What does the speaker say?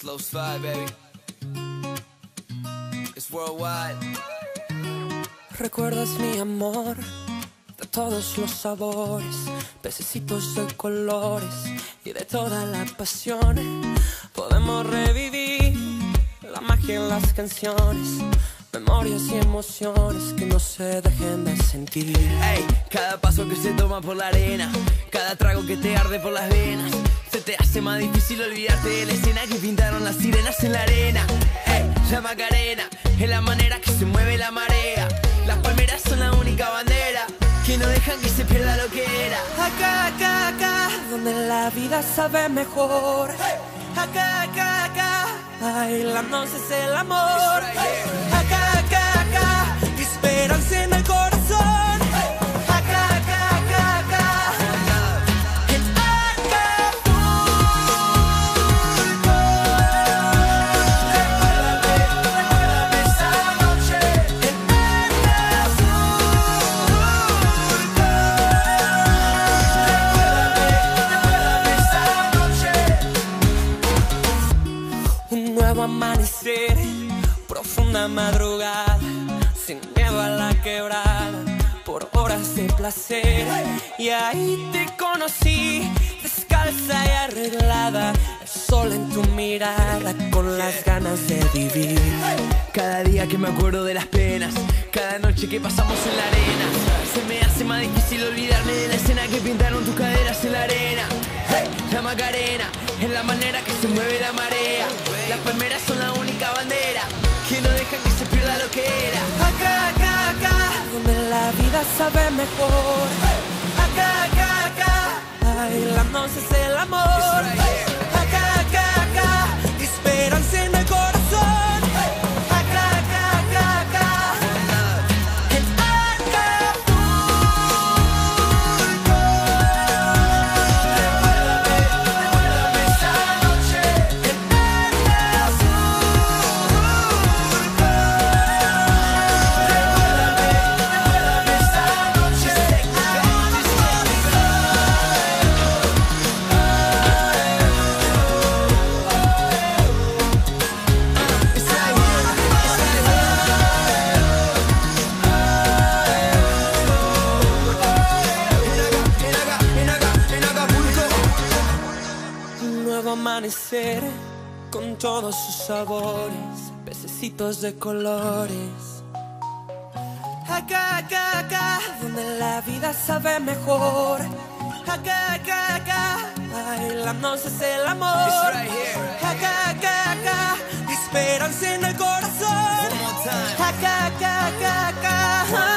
It's Slow Sky, baby. It's worldwide. Recuerdas mi amor de todos los sabores, pececitos de colores y de toda la pasión. Podemos revivir la magia en las canciones, memorias y emociones que no se dejen de sentir. Hey, cada paso que se toma por la arena, cada trago que te arde por las venas, se te hace más difícil olvidarte de la escena que pintaron las sirenas en la arena. Hey, la Macarena es la manera que se mueve la marea, las palmeras son la única bandera que no dejan que se pierda lo que era. Acá, acá, acá, donde la vida sabe mejor. Acá, acá, acá, bailándose es el amor. Acá, acá, acá, esperanza en el corazón. Acá, acá, acá, acá, que marca fútbol. Esa noche que marca fútbol. Un nuevo amanecer, profunda madrugada, sin miedo a la quebrada, por horas de placer. Y ahí te conocí, descalza y arreglada, el sol en tu mirada, con las ganas de vivir. Cada día que me acuerdo de las penas, cada noche que pasamos en la arena, se me hace más difícil olvidarme de la escena que pintaron tus caderas en la arena. La Macarena es la manera que se mueve la marea, las palmeras son la única bandera que no dejan que se pierda lo que era. Acá, acá, acá, donde la vida sabe mejor. Acá, acá, acá, bailándonos es el amor. Acá, acá, acá, esperanza en el corazón. Acá, acá, acá, acá, que marca fútbol. Esa noche que marca fútbol. Amanecer con todos sus sabores, pececitos de colores. Acá, acá, acá, donde la vida sabe mejor. Acá, acá, acá, bailándonos es el amor. Acá, acá, acá, esperanza en el corazón. Acá, acá, acá, acá.